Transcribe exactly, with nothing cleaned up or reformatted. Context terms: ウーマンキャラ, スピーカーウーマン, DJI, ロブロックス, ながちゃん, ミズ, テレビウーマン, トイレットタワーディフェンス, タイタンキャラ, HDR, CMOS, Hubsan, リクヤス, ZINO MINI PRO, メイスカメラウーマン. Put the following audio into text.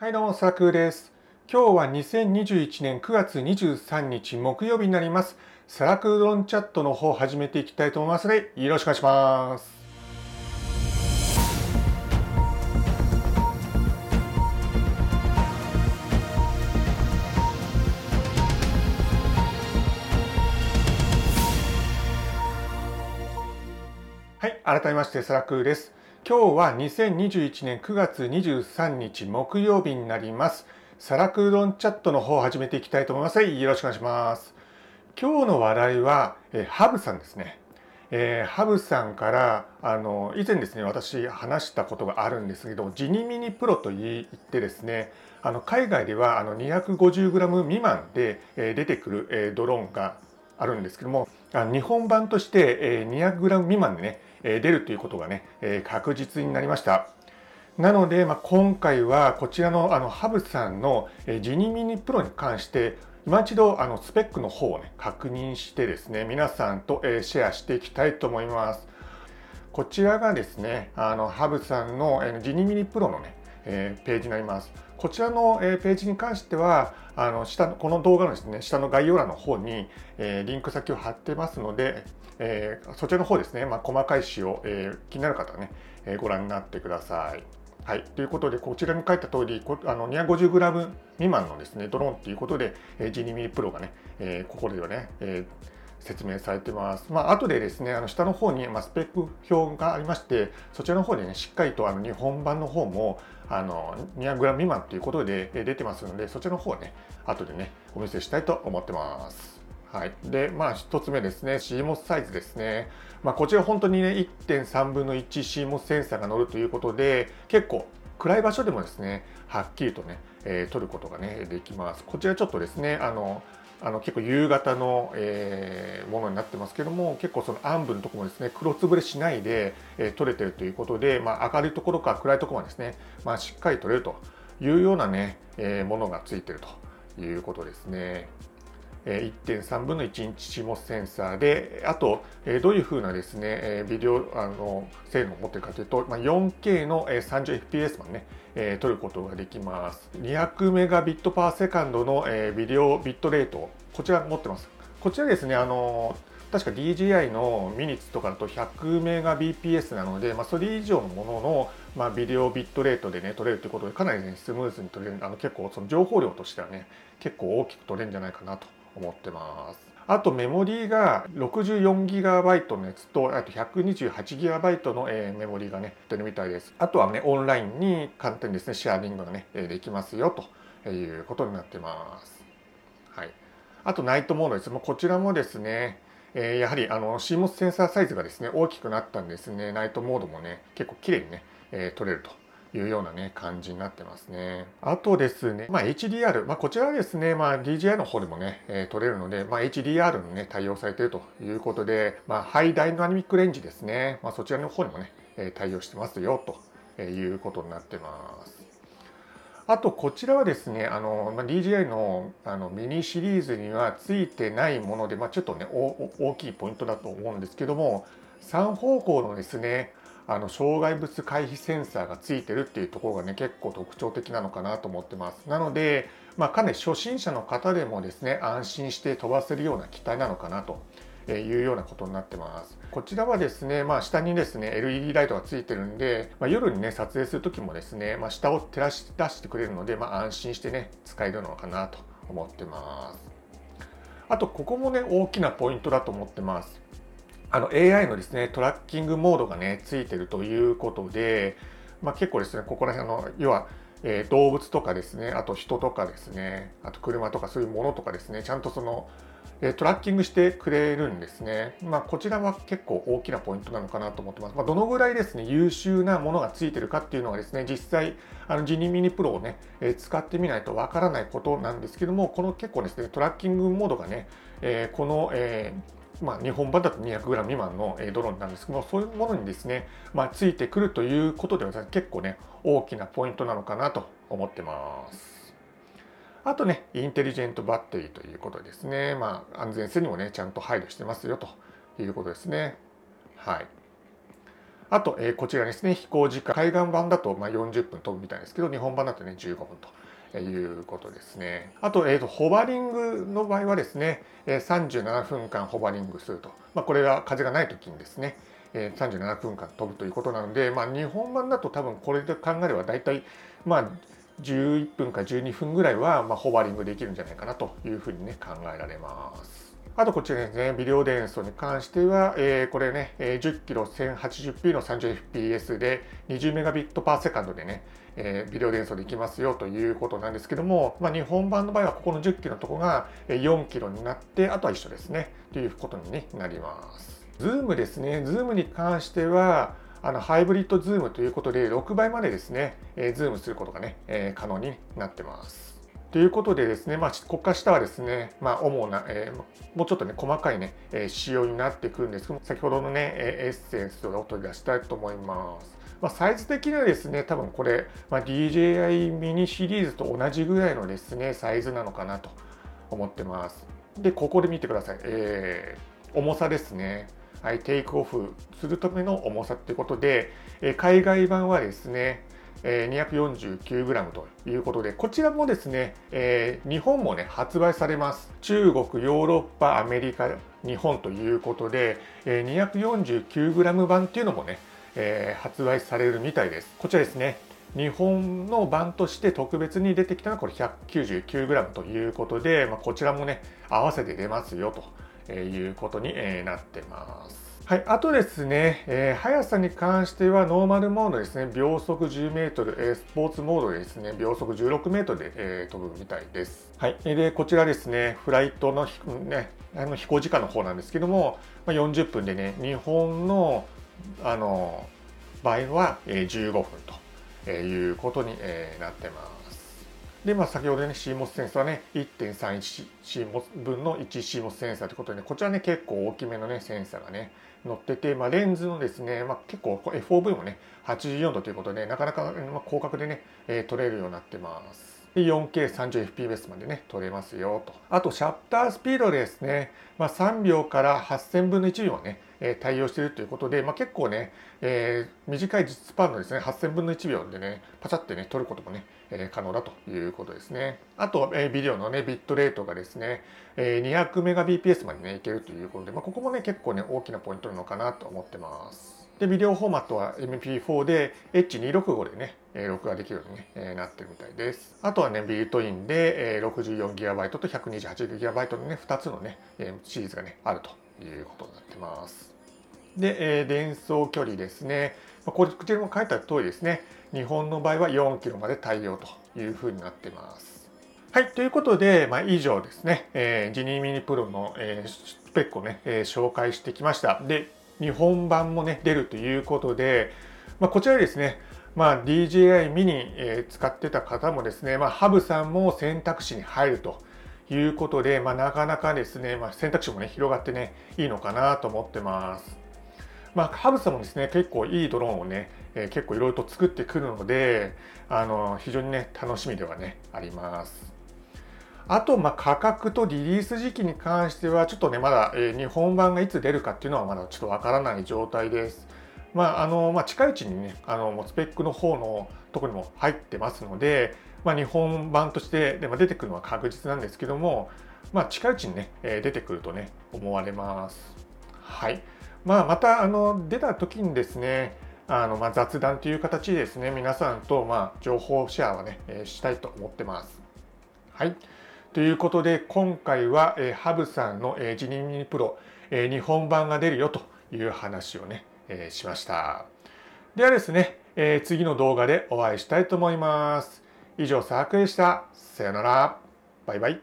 はいどうも、サクです。今日はにせんにじゅういちねんくがつにじゅうさんにち木曜日になります。サラクうどんチャットの方を始めていきたいと思いますので、よろしくお願いします。はい、改めましてサラクです。今日はにせんにじゅういちねんくがつにじゅうさんにち木曜日になります。サラクうどんチャットの方を始めていきたいと思います。よろしくお願いします。今日の話題は、えー、ハブさんですね。えー、ハブさんから、あの、以前ですね、私話したことがあるんですけど、ZINO MINI PRO と言ってですね、あの、海外ではあの にひゃくごじゅうグラム 未満で、えー、出てくる、えー、ドローンがあるんですけども、あの日本版として、えー、にひゃくグラム 未満でね、出るということがね、確実になりました。なので、まあ、今回はこちらのあのハブさんの ZINO MINI PRO に関して、今一度あのスペックの方をね、確認してですね、皆さんとシェアしていきたいと思います。こちらがですね、あのハブさんの ZINO MINI PRO のね、ページになります。こちらのページに関しては、あの下のこの動画のですね、下の概要欄の方にリンク先を貼ってますので、そちらの方ですね、まあ、細かい仕様、気になる方はね、ご覧になってください。はい、ということで、こちらに書いた通り、あの にひゃくごじゅうグラム 未満のですね、ドローンということで、ZINO MINI PRO がね、ここではね、説明されてます。まあ、後でですね、あの下の方にスペック表がありまして、そちらの方でね、しっかりとあの日本版の方も、あの にひゃくグラム 未満ということで出てますので、そちらの方をね、後でね、お見せしたいと思ってます。はい。で、まあ、一つ目ですね、シーモス サイズですね。まあ、こちら本当にね、いってんさんぶんのいち シーモス センサーが乗るということで、結構暗い場所でもですね、はっきりとね、えー、撮ることがね、できます。こちらちょっとですね、あの、あの結構夕方の、えー、ものになってますけども、結構その暗部のところもですね、黒つぶれしないで、えー、撮れてるということで、まあ、明るいところから暗いところまでですね、まあ、しっかり撮れるというようなね、えー、ものがついてるということですね。えー、いってんさんぶんのいちインチ シーモス センサーで、あと、えー、どういうふうなですね、えー、ビデオあの性能を持っているかというと、まあ、よんケー の さんじゅうエフピーエス までね、えー、撮ることができます。にひゃくメガビットパーセカンドの、えー、ビデオビットレート、こちら持ってます。こちらですね、あのー、確か ディージェーアイ のミニツとかだと ひゃくメガビーピーエス なので、まあ、それ以上のものの、まあ、ビデオビットレートでね、撮れるということで、かなりね、スムーズに撮れる、あの結構その情報量としてはね、結構大きく撮れるんじゃないかなと思ってます。あとメモリーが ろくじゅうよんギガバイト のやつと、あと ひゃくにじゅうはちギガバイト のメモリーがね、出てるみたいです。あとはね、オンラインに簡単にですね、シェアリングがね、できますよということになってます。はい。あとナイトモードです。こちらもですね、やはりあの シーモス センサーサイズがですね、大きくなったんですね。ナイトモードもね、結構綺麗にね、取れると。いうようなね、感じになってますね。あとですね、まあ、エイチディーアール、まあ、こちらはですね、まあ、ディージェーアイ の方でもね、えー、撮れるので、まあ、エイチディーアール にね、対応されているということで、まあ、ハイダイナミックレンジですね、まあ、そちらの方にもね、対応してますよということになってます。あと、こちらはですね、あの、まあ、ディージェーアイ の、あのミニシリーズにはついてないもので、まあ、ちょっとね、大きいポイントだと思うんですけども、さんほうこうのですね、あの障害物回避センサーがついてるっていうところがね、結構特徴的なのかなと思ってます。なので、まあ、かなり初心者の方でもですね、安心して飛ばせるような機体なのかなというようなことになってます。こちらはですね、まあ、下にですね、エルイーディー ライトがついてるんで、まあ、夜にね、撮影するときもですね、まあ、下を照らし出してくれるので、まあ、安心してね、使えるのかなと思ってます。あと、ここもね、大きなポイントだと思ってます。あの エーアイ のですね、トラッキングモードがね、ついてるということで、まあ、結構ですね、ここら辺の、要は、えー、動物とかですね、あと人とかですね、あと車とかそういうものとかですね、ちゃんとその、えー、トラッキングしてくれるんですね。まあ、こちらは結構大きなポイントなのかなと思ってます。まあ、どのぐらいですね、優秀なものがついてるかっていうのはですね、実際、あの ZINO MINI PRO をね、えー、使ってみないとわからないことなんですけども、この結構ですね、トラッキングモードがね、えー、この、えーまあ、日本版だと にひゃくグラム 未満のドローンなんですけども、そういうものにですね、まあ、ついてくるということでは結構ね、大きなポイントなのかなと思ってます。あとね、インテリジェントバッテリーということですね。まあ、安全性にもね、ちゃんと配慮してますよということですね。はい。あと、えー、こちらですね、飛行時間、海岸版だとまあよんじゅっぷん飛ぶみたいですけど、日本版だとね、じゅうごふんということですね。あと、えーと、ホバリングの場合はですね、さんじゅうななふんかんホバリングすると。まあ、これが風がないときにですね、さんじゅうななふんかん飛ぶということなので、まあ、日本版だと多分これで考えれば大体、まあ、じゅういっぷんかじゅうにふんぐらいはまあホバリングできるんじゃないかなというふうにね、考えられます。あとこちらですね、ビデオ伝送に関しては、えー、これね、じゅっキロせんはちじゅうピー の さんじゅうエフピーエス で にじゅうメガビットパーセカンドでね、えー、ビデオ伝送できますよということなんですけども、まあ、日本版の場合はここのじゅっキロのとこがよんキロになって、あとは一緒ですね、ということになります。ズームですね、ズームに関しては、あのハイブリッドズームということで、ろくばいまでですね、えー、ズームすることがね、えー、可能になってます。ということでですね、まあ、ここから下はですね、まあ、主な、えー、もうちょっとね、細かいね、えー、仕様になってくるんですけど、先ほどのね、エッセンスを取り出したいと思います。まあ、サイズ的にはですね、多分これ、まあ、ディージェーアイ ミニシリーズと同じぐらいのですね、サイズなのかなと思ってます。で、ここで見てください。えー、重さですね。はい、テイクオフするための重さということで、えー、海外版はですね、にひゃくよんじゅうきゅうグラム ということで、こちらもですね、えー、日本もね、発売されます。中国、ヨーロッパ、アメリカ、日本ということで、えー、にひゃくよんじゅうきゅうグラム 版っていうのもね、えー、発売されるみたいです。こちらですね、日本の版として特別に出てきたのはこれ ひゃくきゅうじゅうきゅうグラム ということで、まあ、こちらもね、合わせて出ますよということになってます。はい、あとですね、えー、速さに関してはノーマルモードですね、秒速 じゅうメートル、えー、スポーツモードでですね、秒速 じゅうろくメートルで、えー、飛ぶみたいです。はい、でこちらですね、フライトの、ね、あの飛行時間の方なんですけども、まあ、よんじゅっぷんでね、日本の、あの場合は、えー、じゅうごふんということに、えー、なってます。で、まあ、先ほどね、シーモス センサーはね、いってんさんいちシーモスぶんの いちシーモス センサーということで、ね、こちらね、結構大きめのね、センサーがね、乗ってて、まあ、レンズのですね、まあ、結構 エフオーブイ もね、はちじゅうよんどということで、なかなか、まあ、広角でね、えー、撮れるようになってます。よんケーさんじゅうエフピーエス までね、撮れますよと。あと、シャッタースピードですね、まあ、さんびょうからはっせんぶんのいちびょうはね、対応しているということで、まあ、結構ね、えー、短いスパンのですね、はっせんぶんのいちびょうでね、パチャってね、撮ることもね、えー、可能だということですね。あと、えー、ビデオのね、ビットレートがですね、えー、にひゃくメガビーピーエス までね、いけるということで、まあ、ここもね、結構ね、大きなポイントなのかなと思ってます。で、ビデオフォーマットは エムピーフォー で エイチにひゃくろくじゅうご でね、録画できるように、ね、なってるみたいです。あとはね、ビルトインで ろくじゅうよんギガバイト と ひゃくにじゅうはちギガバイト のね、ふたつのね、シリーズがね、あるということになってます。で、伝送距離ですね。こちらも書いてある通りですね、日本の場合はよんキロまで対応というふうになってます。はい、ということで、まあ、以上ですね、ZINO MINI PRO のスペックをね、紹介してきました。で日本版もね、出るということで、まあ、こちらですね、まあ、ディージェーアイ ミニ 使ってた方もですね、まあ、ハブさんも選択肢に入るということで、まあ、なかなかですね、まあ、選択肢もね、広がってね、いいのかなと思ってます。まあ、ハブさんもですね、結構いいドローンをね、結構いろいろと作ってくるので、あの非常にね、楽しみではね、あります。あと、まあ、価格とリリース時期に関しては、ちょっとね、まだ、えー、日本版がいつ出るかっていうのは、まだちょっとわからない状態です。まあ、あの、まあ、近いうちにね、あの、もうスペックの方のところにも入ってますので、まあ、日本版としてで、まあ、出てくるのは確実なんですけども、まあ、近いうちにね、えー、出てくるとね、思われます。はい。まあ、また、あの、出た時にですね、あの、まあ、雑談という形でですね、皆さんと、まあ、情報シェアはね、えー、したいと思ってます。はい。ということで、今回は、えー、ハブさんの、えー、ZINO MINI PRO、えー、日本版が出るよという話をね、えー、しました。ではですね、えー、次の動画でお会いしたいと思います。以上、サークでした。さよなら。バイバイ。